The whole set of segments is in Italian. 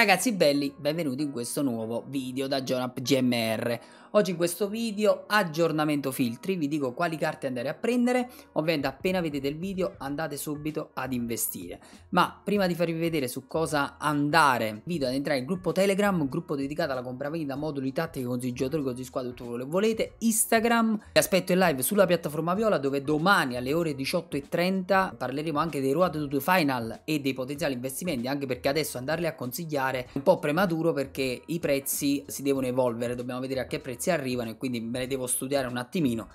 Ragazzi belli, benvenuti in questo nuovo video da Gionap_GMR. Oggi in questo video aggiornamento filtri, vi dico quali carte andare a prendere. Ovviamente appena vedete il video andate subito ad investire. Ma prima di farvi vedere su cosa andare, vi invito ad entrare in gruppo Telegram, un gruppo dedicato alla compravendita, moduli, tattiche, consigli giocatori, consigli squadra, tutto quello che volete. Instagram, vi aspetto in live sulla piattaforma Viola, dove domani alle ore 18:30 parleremo anche dei Road to the Final e dei potenziali investimenti, anche perché adesso andarli a consigliare è un po' prematuro perché i prezzi si devono evolvere, dobbiamo vedere a che prezzi arrivano e quindi me ne devo studiare un attimino.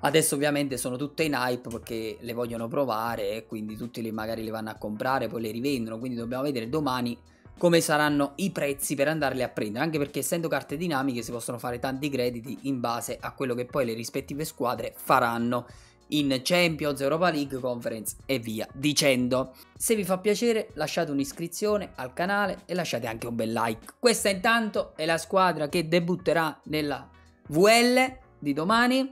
Adesso ovviamente sono tutte in hype perché le vogliono provare e quindi tutti magari le vanno a comprare, poi le rivendono, quindi dobbiamo vedere domani come saranno i prezzi per andarle a prendere, anche perché essendo carte dinamiche si possono fare tanti crediti in base a quello che poi le rispettive squadre faranno in Champions, Europa League, Conference e via dicendo. Se vi fa piacere lasciate un'iscrizione al canale e lasciate anche un bel like. Questa intanto è la squadra che debutterà nella VL di domani.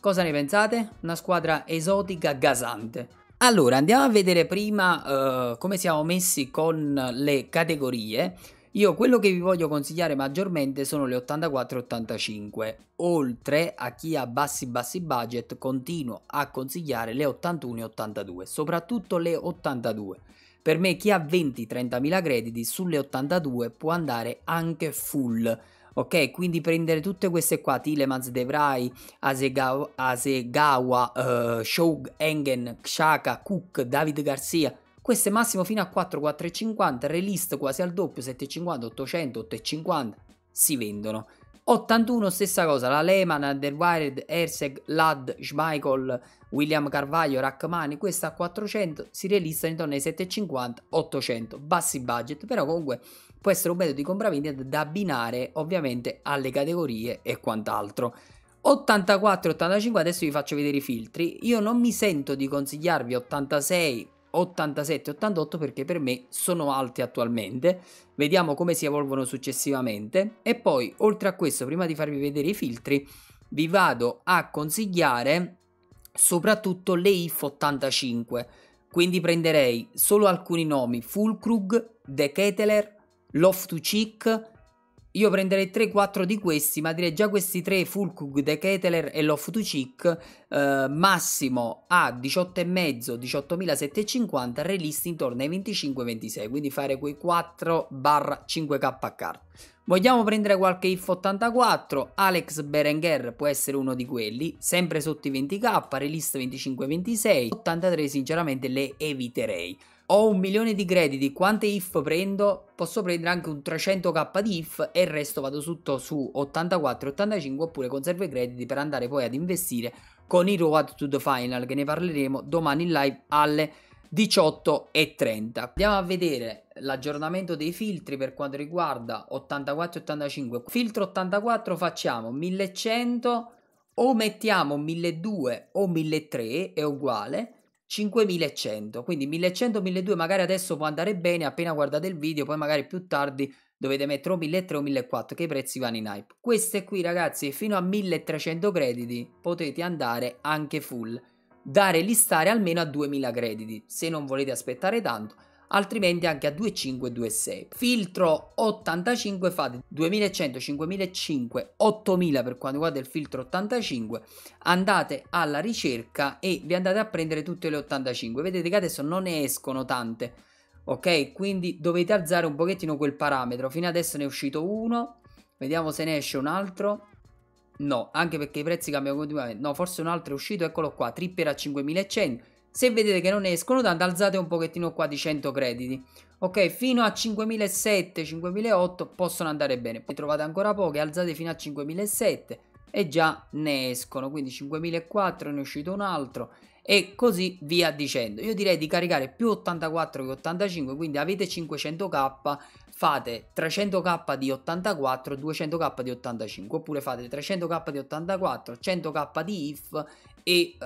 Cosa ne pensate? Una squadra esotica gasante. Allora andiamo a vedere prima come siamo messi con le categorie. Io quello che vi voglio consigliare maggiormente sono le 84-85, oltre a chi ha bassi budget continuo a consigliare le 81-82, soprattutto le 82. Per me chi ha 20-30.000 crediti sulle 82 può andare anche full, ok? Quindi prendere tutte queste qua, Tilemans, De Vrij, Asegawa, Shog, Engen, Xhaka, Cook, David Garcia. Queste massimo fino a 4,450, relist quasi al doppio, 750, 800, 850, si vendono. 81 stessa cosa, la Lehman, Underwired, Herseg, Ladd, Schmeichel, William Carvalho, Rachmani, questa a 400 si relista intorno ai 750, 800, bassi budget, però comunque può essere un metodo di compravendita da abbinare ovviamente alle categorie e quant'altro. 84-85, adesso vi faccio vedere i filtri, io non mi sento di consigliarvi 86, 87, 88 perché per me sono alti attualmente, vediamo come si evolvono successivamente e poi oltre a questo prima di farvi vedere i filtri vi vado a consigliare soprattutto le IF 85, quindi prenderei solo alcuni nomi: Fulkug, The Kettler, Loftus-Cheek. Io prenderei 3-4 di questi, ma direi già questi 3, Fulkug, De Kettler e Loftus-Cheek, massimo a 18,5, 18.750, relisti intorno ai 25-26, quindi fare quei 4/5K a carta. Vogliamo prendere qualche IF 84, Alex Berenguer può essere uno di quelli, sempre sotto i 20K, relist 25-26, 83 sinceramente le eviterei. Ho 1 milione di crediti, quante IF prendo? Posso prendere anche un 300K di IF e il resto vado sotto su 84-85 oppure conservo i crediti per andare poi ad investire con i Road to the Final, che ne parleremo domani in live alle 18:30. Andiamo a vedere l'aggiornamento dei filtri per quanto riguarda 84-85. Filtro 84 facciamo 1100, o mettiamo 1200 o 1300 è uguale. 5100, quindi 1100, 1200 magari adesso può andare bene appena guardate il video, poi magari più tardi dovete mettere o 1300 o 1400 che i prezzi vanno in hype. Queste qui ragazzi fino a 1300 crediti potete andare anche full, dare listare almeno a 2000 crediti se non volete aspettare tanto, altrimenti anche a 2,5 e 2,6. Filtro 85 fate 2100, 5500, 8000 per quanto riguarda il filtro 85, andate alla ricerca e vi andate a prendere tutte le 85. Vedete che adesso non ne escono tante, ok? Quindi dovete alzare un pochettino quel parametro. Fino adesso ne è uscito uno, vediamo se ne esce un altro. No, anche perché i prezzi cambiano continuamente. No, forse un altro è uscito, eccolo qua, tripper a 5100. Se vedete che non ne escono tanto, alzate un pochettino qua di 100 crediti. Ok, fino a 5.700, 5.800 possono andare bene. Poi trovate ancora poche, alzate fino a 5.700 e già ne escono. Quindi 5.400, ne è uscito un altro e così via dicendo. Io direi di caricare più 84 che 85, quindi avete 500K, fate 300K di 84, 200K di 85, oppure fate 300K di 84, 100K di IF e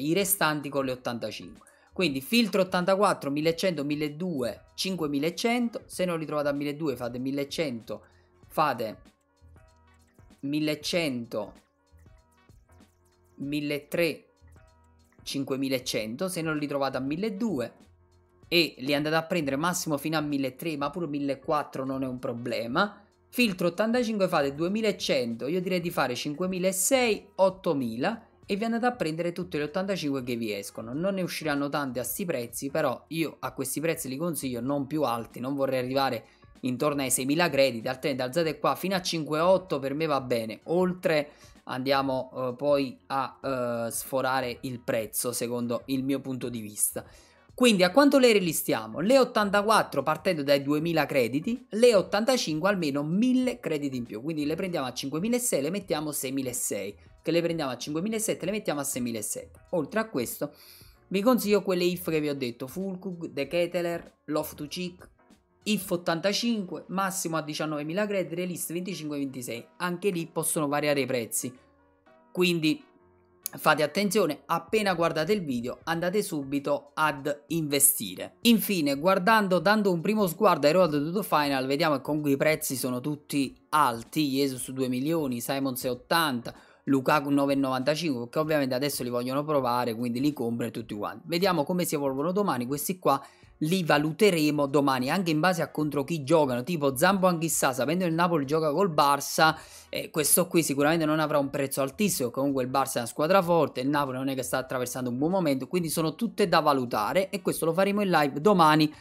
i restanti con le 85. Quindi filtro 84, 1100, 1200, 5100, se non li trovate a 1200 fate 1100, fate 1100, 1300, 5100, se non li trovate a 1200 e li è andato a prendere massimo fino a 1.300, ma pure 1.400 non è un problema. Filtro 85 fate 2.100, io direi di fare 5.600, 8.000 e vi andate a prendere tutte le 85 che vi escono. Non ne usciranno tante a sti prezzi, però io a questi prezzi li consiglio non più alti, non vorrei arrivare intorno ai 6.000 crediti, altrimenti alzate qua fino a 5.800 per me va bene, oltre andiamo poi a sforare il prezzo secondo il mio punto di vista. Quindi a quanto le relistiamo? Le 84 partendo dai 2.000 crediti, le 85 almeno 1.000 crediti in più, quindi le prendiamo a 5.600, le mettiamo a 6.600, che le prendiamo a 5.700, le mettiamo a 6.700. Oltre a questo vi consiglio quelle IF che vi ho detto, Fulkug, The Kettler, Loftus-Cheek, IF 85, massimo a 19.000 crediti, relist 25-26, anche lì possono variare i prezzi, quindi fate attenzione, appena guardate il video andate subito ad investire. Infine, dando un primo sguardo ai Road to the Final, vediamo che comunque i prezzi sono tutti alti, Jesus 2 milioni, Simon 680, Lukaku 9,95, perché ovviamente adesso li vogliono provare, quindi li compro tutti quanti. Vediamo come si evolvono domani, questi qua li valuteremo domani anche in base a contro chi giocano, tipo Zambo Anguissa, sapendo che il Napoli gioca col Barça, questo qui sicuramente non avrà un prezzo altissimo, comunque il Barça è una squadra forte, il Napoli non è che sta attraversando un buon momento, quindi sono tutte da valutare e questo lo faremo in live domani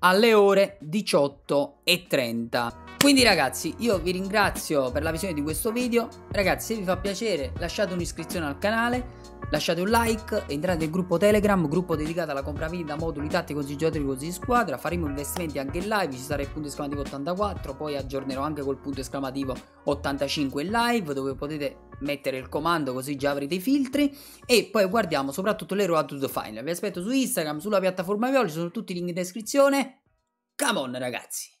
alle ore 18:30. Quindi ragazzi, io vi ringrazio per la visione di questo video. Ragazzi, se vi fa piacere lasciate un'iscrizione al canale, lasciate un like, entrate nel gruppo Telegram, gruppo dedicato alla compravendita, moduli tattici, consigli giocatori, consigli di squadra, faremo investimenti anche in live, ci sarà il punto esclamativo 84, poi aggiornerò anche col punto esclamativo 85 in live, dove potete mettere il comando così già avrete i filtri, e poi guardiamo soprattutto le Road to the Final. Vi aspetto su Instagram, sulla piattaforma Violi, sono tutti i link in descrizione. Come on ragazzi!